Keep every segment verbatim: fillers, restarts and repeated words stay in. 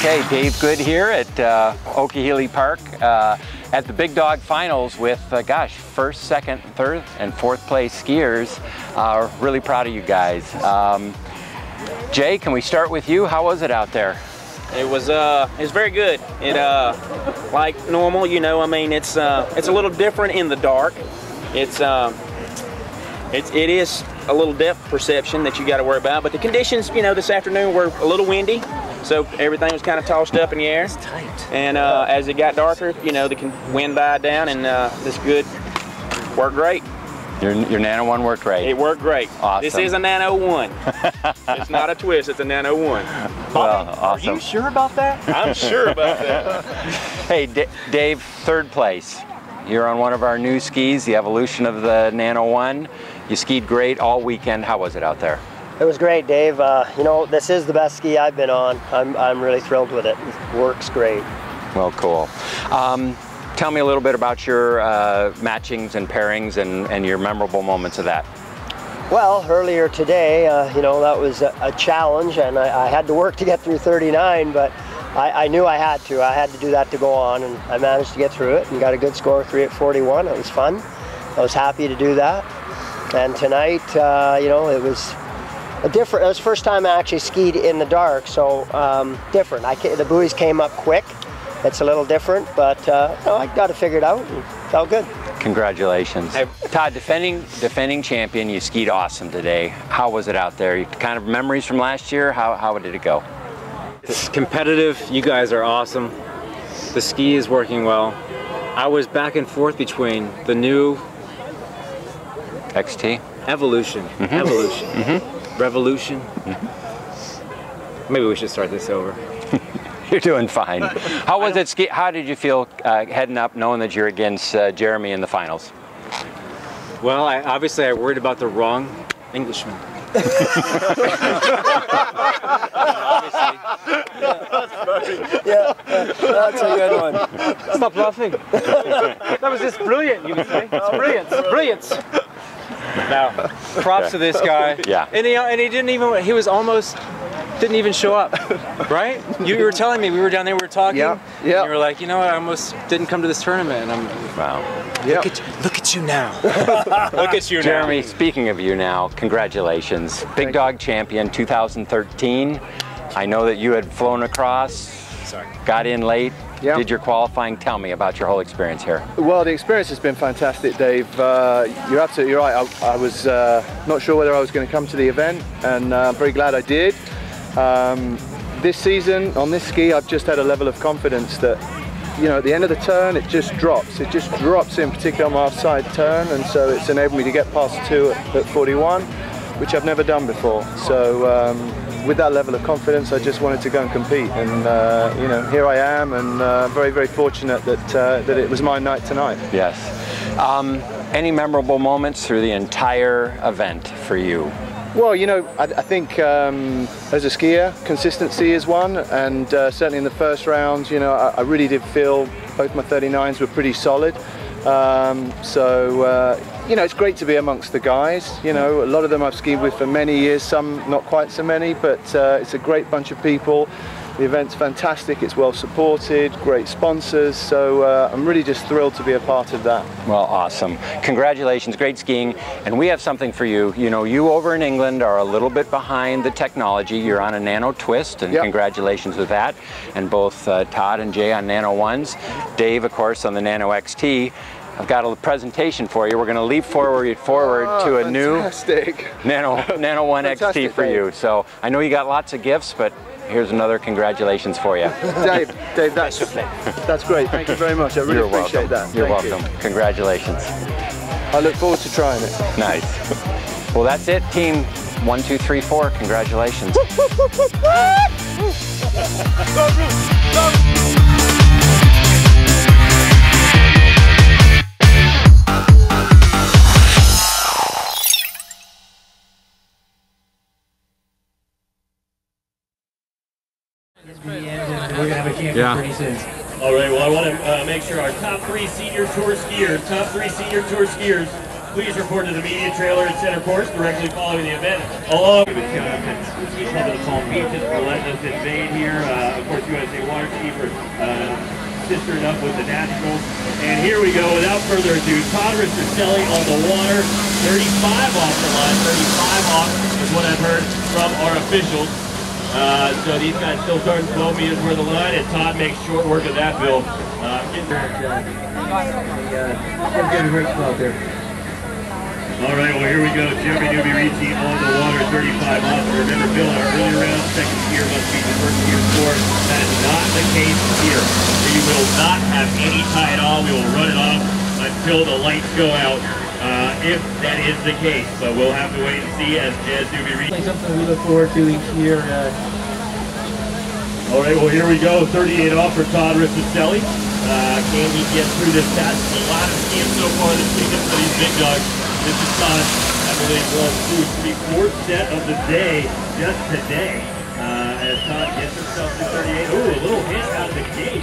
Okay, Dave Goode here at uh, Okeeheelee Park uh, at the Big Dawg Finals with, uh, gosh, first, second, third, and fourth place skiers. Uh, really proud of you guys. Um, Jay, can we start with you? How was it out there? It was uh, it's very good. It uh, like normal, you know. I mean, it's uh, it's a little different in the dark. It's um, it's it is a little depth perception that you got to worry about. But the conditions, you know, this afternoon were a little windy, so everything was kind of tossed up in the air. It's tight. And uh, as it got darker, you know, the wind died down, and uh, this good worked great. Your, your Nano One worked great. It worked great. Awesome. This is a Nano One. It's not a Twist, it's a Nano One. Well, awesome. Are you sure about that? I'm sure about that. Hey, D Dave, third place. You're on one of our new skis, the evolution of the Nano One. You skied great all weekend. How was it out there? It was great, Dave. Uh, you know, this is the best ski I've been on. I'm, I'm really thrilled with it. It works great. Well, cool. Um, Tell me a little bit about your uh, matchings and pairings and, and your memorable moments of that. Well, earlier today, uh, you know, that was a, a challenge, and I, I had to work to get through thirty-nine, but I, I knew I had to. I had to do that to go on, and I managed to get through it and got a good score, three at forty-one. It was fun. I was happy to do that. And tonight, uh, you know, it was a different, it was the first time I actually skied in the dark, so um, different. I, the buoys came up quick. It's a little different, but uh, no, I got it figured out and felt good. Congratulations. Hey, Todd, defending defending champion, you skied awesome today. How was it out there? You, kind of memories from last year? How, how did it go? It's competitive. You guys are awesome. The ski is working well. I was back and forth between the new... X T? Evolution. Mm-hmm. Evolution. Mm-hmm. Revolution. Mm-hmm. Maybe we should start this over. You're doing fine. How was it? Ski How did you feel uh, heading up, knowing that you're against uh, Jeremy in the finals? Well, I, obviously, I worried about the wrong Englishman. Yeah, yeah, that's a good one. Stop laughing. That was just brilliant. You can say it's brilliant, it's brilliant. Now, props yeah. to this guy. Yeah. And he and he didn't even. He was almost. Didn't even show up, right? You, you were telling me, we were down there, we were talking, yeah, yeah. And you were like, you know what, I almost didn't come to this tournament, and I'm wow. Yep. Look, at, look at you now. Look at you Jeremy, now. Jeremy, speaking of you now, congratulations. Big Thank Dawg you. Champion two thousand thirteen. I know that you had flown across, Sorry. got in late, yep. did your qualifying. Tell me about your whole experience here. Well, the experience has been fantastic, Dave. Uh, you're absolutely right. I, I was uh, not sure whether I was going to come to the event, and uh, I'm very glad I did. Um, this season, on this ski, I've just had a level of confidence that, you know, at the end of the turn, it just drops. It just drops in, particularly on my offside turn, and so it's enabled me to get past two at, at forty-one, which I've never done before. So um, with that level of confidence, I just wanted to go and compete, and, uh, you know, here I am, and uh, very, very fortunate that, uh, that it was my night tonight. Yes. Um, any memorable moments through the entire event for you? Well, you know, I, I think um, as a skier, consistency is one, and uh, certainly in the first round, you know, I, I really did feel both my thirty-nines were pretty solid. Um, so, uh, you know, it's great to be amongst the guys. You know, a lot of them I've skied with for many years, some not quite so many, but uh, it's a great bunch of people. The event's fantastic, it's well supported, great sponsors, so uh, I'm really just thrilled to be a part of that. Well, awesome. Congratulations, great skiing, and we have something for you. You know, you over in England are a little bit behind the technology. You're on a Nano Twist, and yep. congratulations with that, and both uh, Todd and Jay on Nano Ones, Dave, of course, on the Nano X T. I've got a presentation for you. We're going to leap forward forward oh, to a fantastic. new Nano, Nano One X T for you. So I know you got lots of gifts, but here's another congratulations for you. Dave, Dave, that's, that's great. Thank you very much. I really You're appreciate welcome. that. You're Thank welcome. You. Congratulations. I look forward to trying it. Nice. Well, that's it, team one, two, three, four. Congratulations. We're going to have a camera yeah. pretty soon. All right, well, I want to uh, make sure our top three senior tour skiers, top three senior tour skiers, please report to the media trailer at center course directly following the event. Along with uh, the beach is relentless invade here. Uh, of course course, U S A Water Ski for uh, sistering up with the Nationals. And here we go, without further ado, Todd Ristorcelli on the water, thirty-five off the line, thirty-five off is what I've heard from our officials. Uh, so these guys still starting twelve meters worth of line, and Todd makes short work of that, Bill. Uh, getting there. Uh, good work out there. All right, well, here we go. Jeremy Newby-Ricci on the water, thirty-five off. Remember, Bill, our early round, second tier must be the first tier sport. That is not the case here. We will not have any tie at all. We will run it off until the lights go out. Uh, if that is the case, but we'll have to wait and see as Jazz Newby-Ricci. Something we look forward to each year. Uh... All right, well, here we go. thirty-eight off for Todd Ristorcelli. Uh, can he get through this pass? A lot of skiing so far this season for these big dogs. This is Todd, I believe, one, two, three, fourth set of the day just today. Uh, as Todd gets himself to thirty-eight. Ooh, a little hit out of the gate.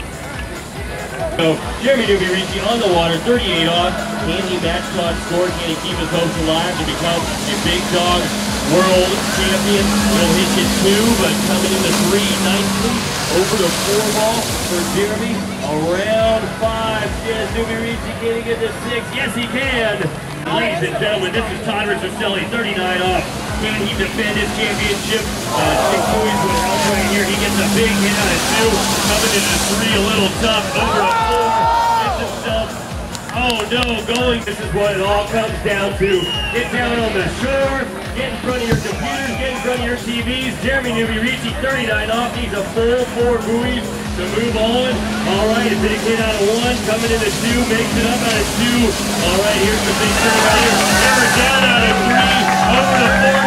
So, Jeremy Newby-Ricci on the water, thirty-eight off. Can he match Todd's score? Can he keep his hopes alive to become a Big Dawg World Champion? He'll hit you two, but coming in the three nicely. Over the four ball for Jeremy. Around five. Yes, Newby-Ricci, can he get to six? Yes, he can. Ladies and gentlemen, this is Todd Ristorcelli, thirty-nine off. Can he defend his championship? Six buoys would help right here. He gets a big hit on his two. Coming into the three, a little tough. Over a four. Gets himself. Oh no, going. This is what it all comes down to. Get down on the shore. Get in front of your computers. Get in front of your T Vs. Jeremy Newby-Ricci, thirty-nine off. He's a full four buoys to move on. All right, a big hit out of one. Coming into two. Makes it up out of two. All right, here's the big turn right here. Never down out of three. Over the four.